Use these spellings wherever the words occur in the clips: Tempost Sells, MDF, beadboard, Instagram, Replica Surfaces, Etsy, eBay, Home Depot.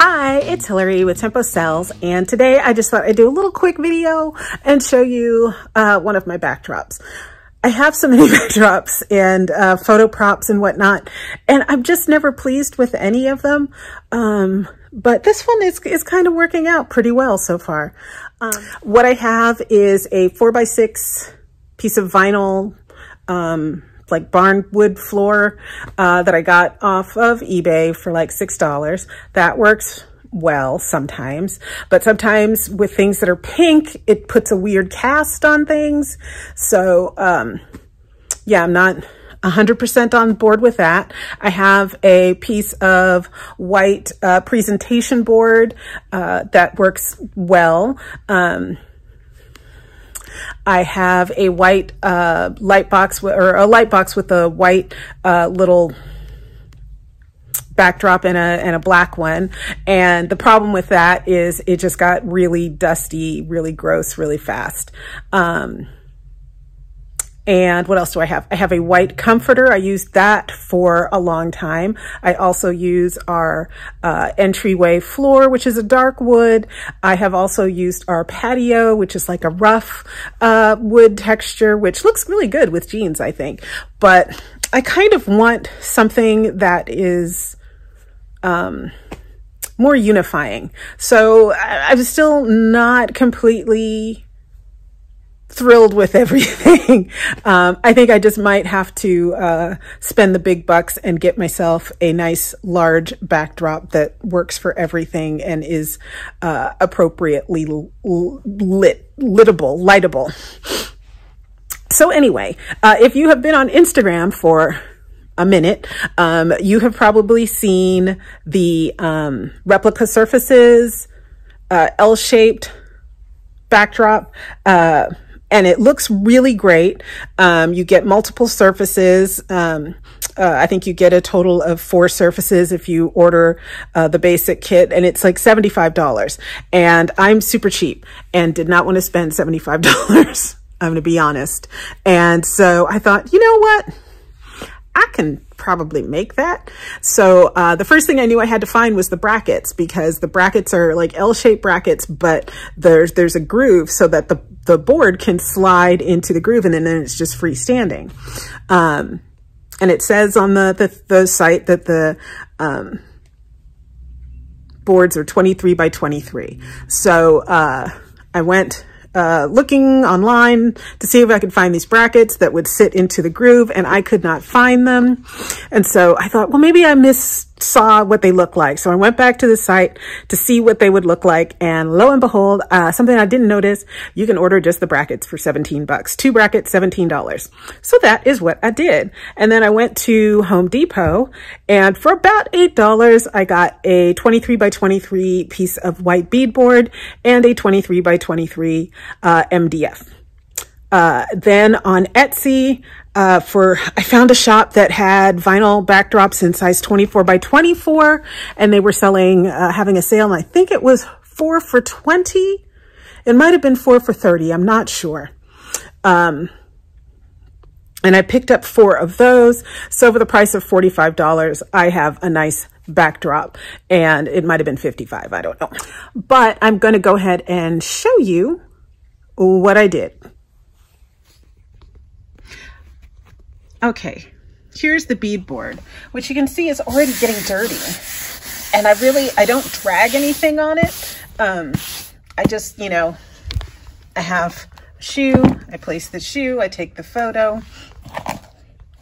Hi, it's Hillary with Tempost Sells, and today I just thought I'd do a little quick video and show you one of my backdrops. I have so many backdrops and photo props and whatnot, and I'm just never pleased with any of them. But this one is kind of working out pretty well so far. What I have is a 4x6 piece of vinyl, like barnwood floor that I got off of eBay for like $6. That works well sometimes, but sometimes with things that are pink, it puts a weird cast on things. So yeah, I'm not 100% on board with that. I have a piece of white presentation board that works well. I have a white light box, or a light box with a white little backdrop and a black one. And the problem with that is it just got really dusty, really gross, really fast. And what else do I have? I have a white comforter. I used that for a long time. I also use our entryway floor, which is a dark wood. I have also used our patio, which is like a rough wood texture, which looks really good with jeans, I think. But I kind of want something that is more unifying. So I'm still not completely thrilled with everything. I think I just might have to spend the big bucks and get myself a nice large backdrop that works for everything and is appropriately lightable. So anyway, if you have been on Instagram for a minute, you have probably seen the Replica Surfaces L-shaped backdrop. And it looks really great. You get multiple surfaces. I think you get a total of 4 surfaces if you order the basic kit, and it's like $75. And I'm super cheap and did not want to spend $75. I'm going to be honest. And so I thought, you know what? I can probably make that. So the first thing I knew I had to find was the brackets, because the brackets are like L-shaped brackets, but there's a groove so that the board can slide into the groove, and then it's just freestanding. And it says on the site that the boards are 23 by 23. So I went looking online to see if I could find these brackets that would sit into the groove, and I could not find them. And so I thought, well, maybe I missaw what they look like. So I went back to the site to see what they would look like, and lo and behold, something I didn't notice, you can order just the brackets for 17 bucks. 2 brackets, $17. So that is what I did. And then I went to Home Depot, and for about $8, I got a 23 by 23 piece of white beadboard and a 23 by 23 MDF. Then on Etsy, I found a shop that had vinyl backdrops in size 24 by 24, and they were having a sale, and I think it was 4 for $20. It might've been 4 for $30. I'm not sure. And I picked up 4 of those. So for the price of $45, I have a nice backdrop, and it might've been 55. I don't know, but I'm going to go ahead and show you what I did. Okay, here's the beadboard, which you can see is already getting dirty. And I don't drag anything on it. I just, I have a shoe, I place the shoe, I take the photo.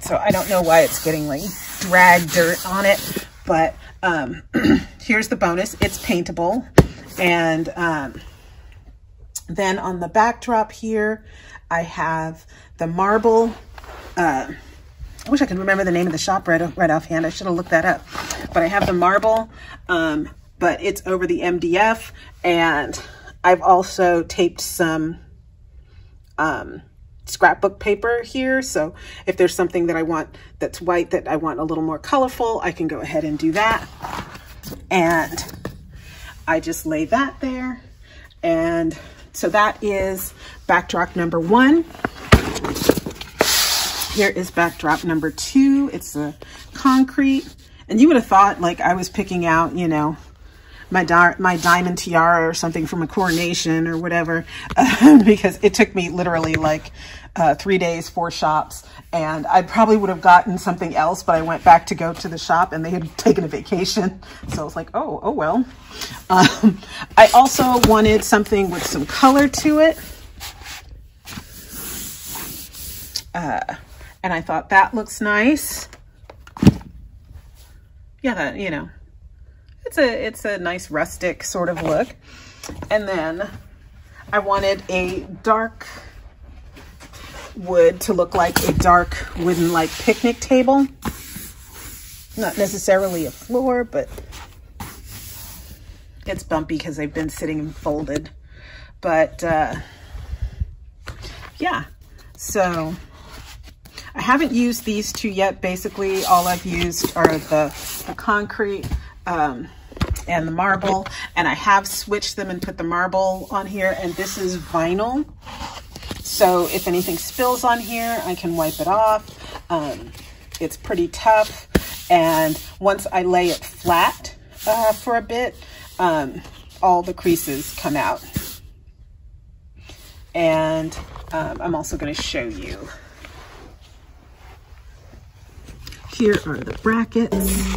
So I don't know why it's getting like drag dirt on it, but here's the bonus, it's paintable. And then on the backdrop here, I have the marble. I wish I could remember the name of the shop right offhand. I should have looked that up. But I have the marble, but it's over the MDF. And I've also taped some scrapbook paper here. So if there's something that I want that's white that I want a little more colorful, I can go ahead and do that. And I just lay that there. And so that is backdrop number 1. Here is backdrop number 2. It's a concrete. And you would have thought like I was picking out, my diamond tiara or something from a coronation or whatever, because it took me literally like 3 days, 4 shops, and I probably would have gotten something else, but I went back to go to the shop and they had taken a vacation. So I was like, oh well. I also wanted something with some color to it. And I thought that looks nice. Yeah, that, you know, it's a nice rustic sort of look. And then I wanted a dark wood to look like a dark wooden like picnic table. Not necessarily a floor, but it's bumpy because they've been sitting and folded. But yeah, so I haven't used these two yet. Basically, all I've used are the concrete and the marble, and I have switched them and put the marble on here, and this is vinyl. So if anything spills on here, I can wipe it off. It's pretty tough. And once I lay it flat for a bit, all the creases come out. And I'm also going to show you. Here are the brackets.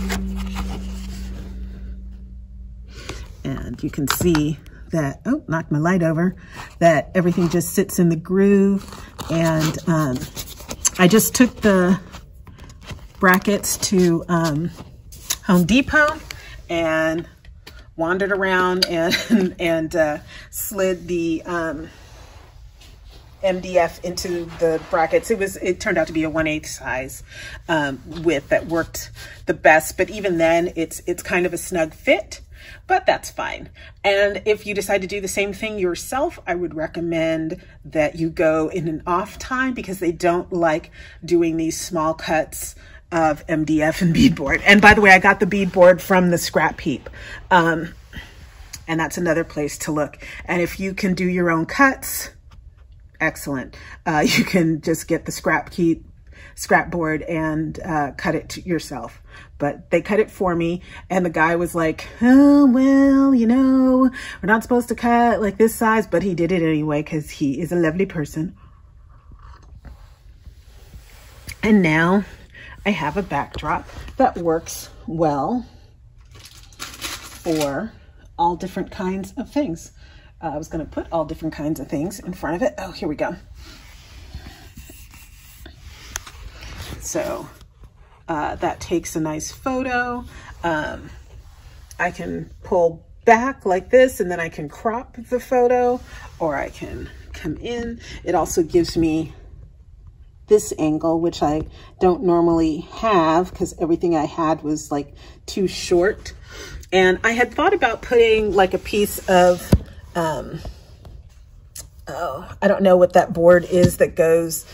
And you can see that, oh, knocked my light over, that everything just sits in the groove. And I just took the brackets to Home Depot and wandered around and slid the MDF into the brackets. It turned out to be a 1/8 size width that worked the best, but even then it's kind of a snug fit, but that's fine. And if you decide to do the same thing yourself, I would recommend that you go in an off time, because they don't like doing these small cuts of MDF and beadboard. And by the way, I got the beadboard from the scrap heap. And that's another place to look. And if you can do your own cuts, excellent. You can just get the scrap board and cut it yourself. But they cut it for me, and the guy was like, oh, well, you know, we're not supposed to cut like this size, but he did it anyway because he is a lovely person. And now I have a backdrop that works well for all different kinds of things. I was going to put all different kinds of things in front of it. Oh, here we go. So that takes a nice photo. I can pull back like this, and then I can crop the photo, or I can come in. It also gives me this angle, which I don't normally have because everything I had was like too short. And I had thought about putting like a piece of I don't know what that board is that goes,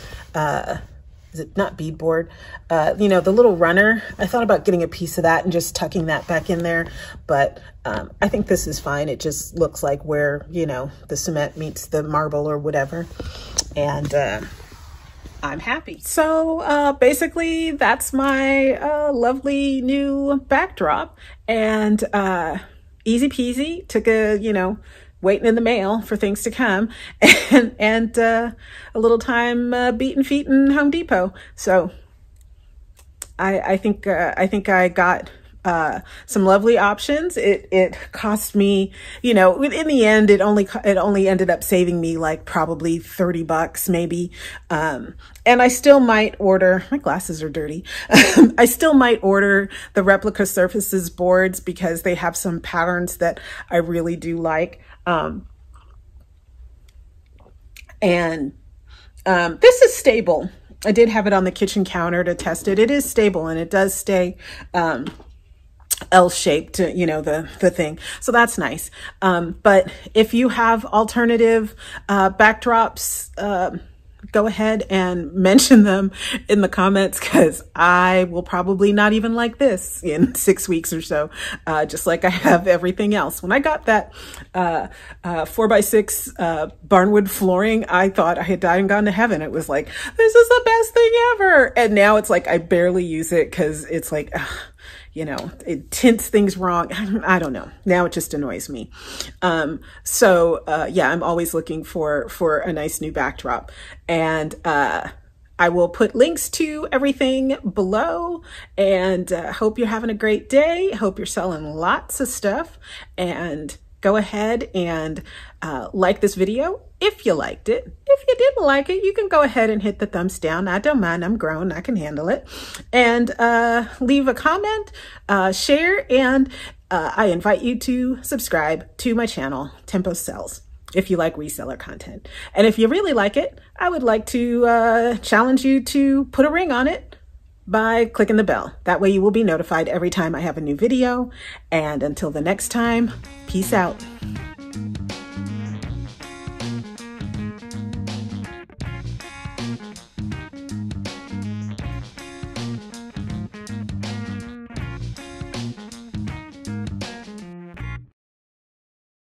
is it not beadboard? You know, the little runner. I thought about getting a piece of that and just tucking that back in there, but I think this is fine. It just looks like where, you know, the cement meets the marble or whatever, and I'm happy. So basically that's my lovely new backdrop, and easy peasy. Took a, you know, waiting in the mail for things to come, and a little time beating feet in Home Depot. So I think I got some lovely options. It cost me, you know, in the end, it only ended up saving me like probably 30 bucks maybe. And I still might order, my glasses are dirty. I still might order the Replica Surfaces boards because they have some patterns that I really do like. This is stable. I did have it on the kitchen counter to test it. It is stable, and it does stay, L-shaped, you know, the thing. So that's nice. But if you have alternative backdrops, go ahead and mention them in the comments, because I will probably not even like this in 6 weeks or so, just like I have everything else. When I got that 4x6 barnwood flooring, I thought I had died and gone to heaven. It was like, this is the best thing ever. And now it's like I barely use it because it's like, you know, it tints things wrong. I don't know. Now it just annoys me. So yeah, I'm always looking for a nice new backdrop. And I will put links to everything below, and hope you're having a great day. Hope you're selling lots of stuff, and go ahead and like this video if you liked it. If you didn't like it, you can go ahead and hit the thumbs down. I don't mind. I'm grown. I can handle it. And leave a comment, share, and I invite you to subscribe to my channel, Tempost Sells, if you like reseller content. And if you really like it, I would like to challenge you to put a ring on it by clicking the bell. That way you will be notified every time I have a new video. And until the next time, peace out.